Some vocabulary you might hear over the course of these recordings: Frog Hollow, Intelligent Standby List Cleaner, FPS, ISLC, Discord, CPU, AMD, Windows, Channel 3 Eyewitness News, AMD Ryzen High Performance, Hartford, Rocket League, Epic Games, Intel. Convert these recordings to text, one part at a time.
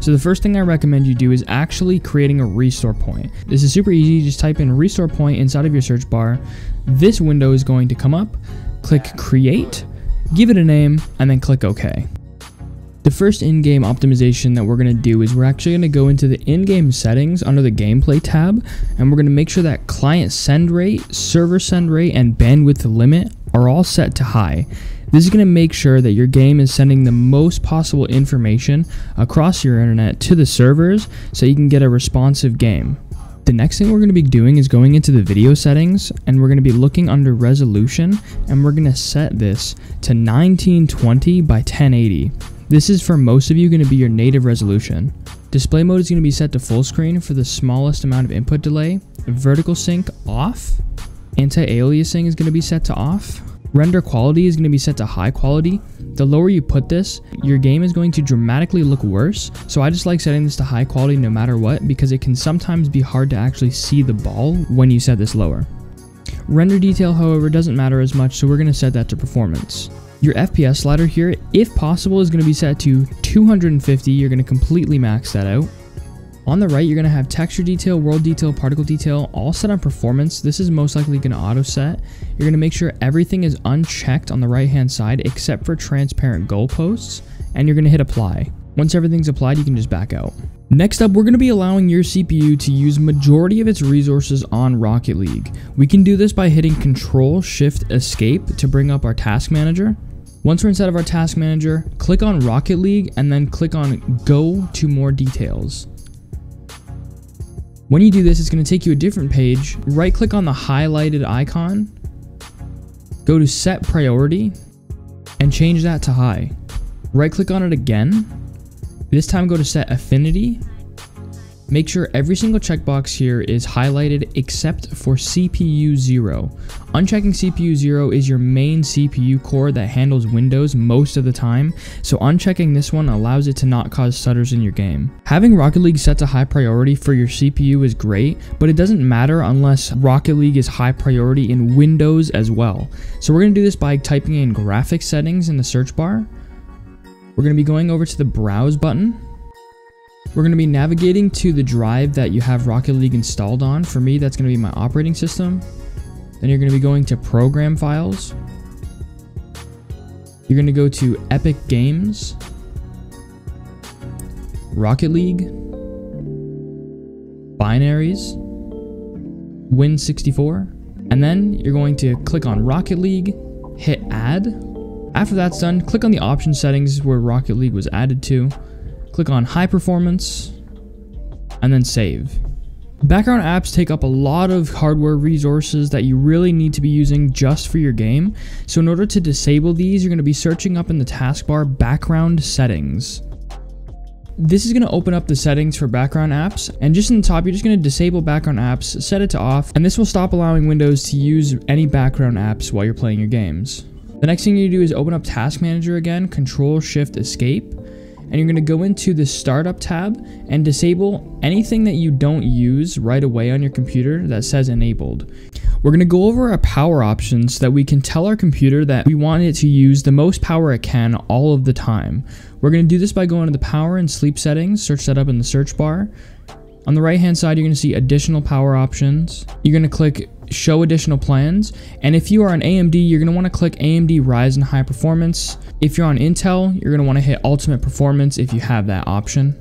So the first thing I recommend you do is actually creating a restore point. This is super easy. Just type in restore point inside of your search bar. This window is going to come up. Click create, give it a name, and then click OK. The first in-game optimization that we're going to do is we're actually going to go into the in-game settings under the gameplay tab, and we're going to make sure that client send rate, server send rate, and bandwidth limit are all set to high. This is going to make sure that your game is sending the most possible information across your internet to the servers so you can get a responsive game. The next thing we're going to be doing is going into the video settings, and we're going to be looking under resolution, and we're going to set this to 1920 by 1080. This is, for most of you, going to be your native resolution. Display mode is going to be set to full screen for the smallest amount of input delay. Vertical sync off. Anti-aliasing is going to be set to off. Render quality is going to be set to high quality. The lower you put this, your game is going to dramatically look worse. So I just like setting this to high quality no matter what, because it can sometimes be hard to actually see the ball when you set this lower. Render detail, however, doesn't matter as much, so we're going to set that to performance. Your FPS slider here, if possible, is going to be set to 250. You're going to completely max that out. On the right, you're going to have texture detail, world detail, particle detail, all set on performance. This is most likely going to auto set. You're going to make sure everything is unchecked on the right hand side except for transparent goalposts, and you're going to hit apply. Once everything's applied, you can just back out. Next up, we're going to be allowing your CPU to use majority of its resources on Rocket League. We can do this by hitting Control Shift Escape to bring up our task manager. Once we're inside of our task manager, click on Rocket League and then click on Go to More Details. When you do this, it's going to take you a different page. Right click on the highlighted icon, go to Set Priority, and change that to High. Right click on it again. This time go to Set Affinity. Make sure every single checkbox here is highlighted except for CPU 0. Unchecking CPU 0 is your main CPU core that handles Windows most of the time, so unchecking this one allows it to not cause stutters in your game. Having Rocket League set to high priority for your CPU is great, but it doesn't matter unless Rocket League is high priority in Windows as well. So we're going to do this by typing in graphics settings in the search bar. We're going to be going over to the browse button. We're going to be navigating to the drive that you have Rocket League installed on. For me, that's going to be my operating system. Then you're going to be going to program files. You're going to go to Epic Games, Rocket League, binaries, Win64, and then you're going to click on Rocket League, hit add. After that's done, click on the option settings where Rocket League was added to, click on high performance, and then save. Background apps take up a lot of hardware resources that you really need to be using just for your game. So in order to disable these, you're going to be searching up in the taskbar background settings. This is going to open up the settings for background apps, and just in the top, you're just going to disable background apps, set it to off, and this will stop allowing Windows to use any background apps while you're playing your games. The next thing you do is open up Task Manager again, Control Shift Escape, and you're going to go into the Startup tab and disable anything that you don't use right away on your computer that says enabled. We're going to go over our power options so that we can tell our computer that we want it to use the most power it can all of the time. We're going to do this by going to the power and sleep settings, search that up in the search bar. On the right hand side, you're going to see additional power options. You're going to click show additional plans, and if you are on AMD, you're going to want to click AMD Ryzen High Performance. If you're on Intel, you're going to want to hit ultimate performance if you have that option.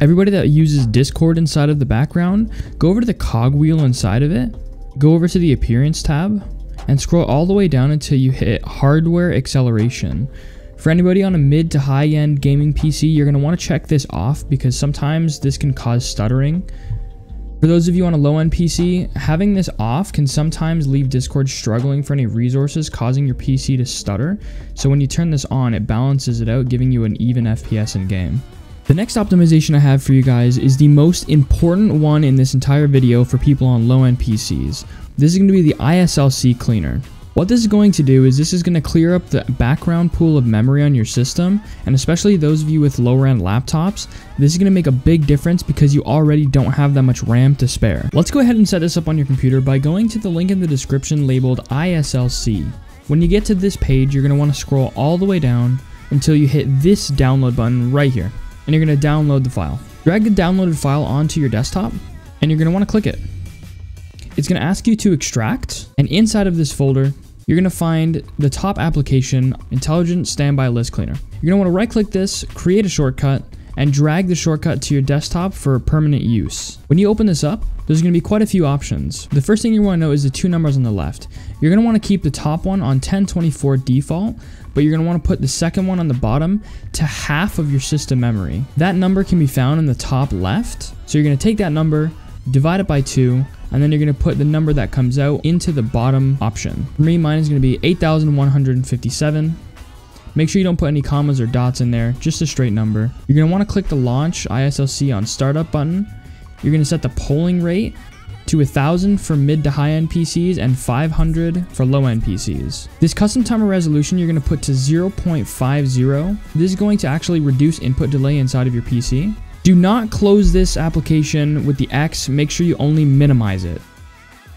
Everybody that uses Discord inside of the background, go over to the cogwheel inside of it, go over to the appearance tab, and scroll all the way down until you hit hardware acceleration. For anybody on a mid to high end gaming PC, you're going to want to check this off because sometimes this can cause stuttering. For those of you on a low-end PC, having this off can sometimes leave Discord struggling for any resources, causing your PC to stutter. So when you turn this on, it balances it out, giving you an even FPS in game. The next optimization I have for you guys is the most important one in this entire video for people on low-end PCs. This is going to be the ISLC cleaner. What this is going to do is this is going to clear up the background pool of memory on your system, and especially those of you with lower end laptops, this is going to make a big difference because you already don't have that much RAM to spare. Let's go ahead and set this up on your computer by going to the link in the description labeled ISLC. When you get to this page, you're going to want to scroll all the way down until you hit this download button right here. and you're going to download the file. Drag the downloaded file onto your desktop, and you're going to want to click it. It's going to ask you to extract, and inside of this folder, you're going to find the top application, Intelligent Standby List Cleaner. You're going to want to right-click this, create a shortcut, and drag the shortcut to your desktop for permanent use. When you open this up, there's going to be quite a few options. The first thing you want to know is the two numbers on the left. You're going to want to keep the top one on 1024 default, but you're going to want to put the second one on the bottom to half of your system memory. That number can be found in the top left. So you're going to take that number, divide it by 2, and then you're going to put the number that comes out into the bottom option. For me, mine is going to be 8,157. Make sure you don't put any commas or dots in there, just a straight number. You're going to want to click the Launch ISLC on Startup button. You're going to set the polling rate to 1,000 for mid to high-end PCs and 500 for low-end PCs. This custom timer resolution you're going to put to 0.50. This is going to actually reduce input delay inside of your PC. Do not close this application with the X. Make sure you only minimize it.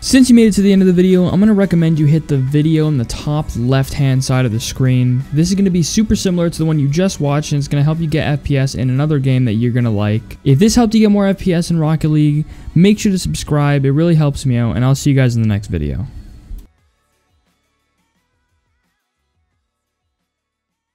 Since you made it to the end of the video, I'm going to recommend you hit the video on the top left-hand side of the screen. This is going to be super similar to the one you just watched, and it's going to help you get FPS in another game that you're going to like. If this helped you get more FPS in Rocket League, make sure to subscribe. It really helps me out, and I'll see you guys in the next video.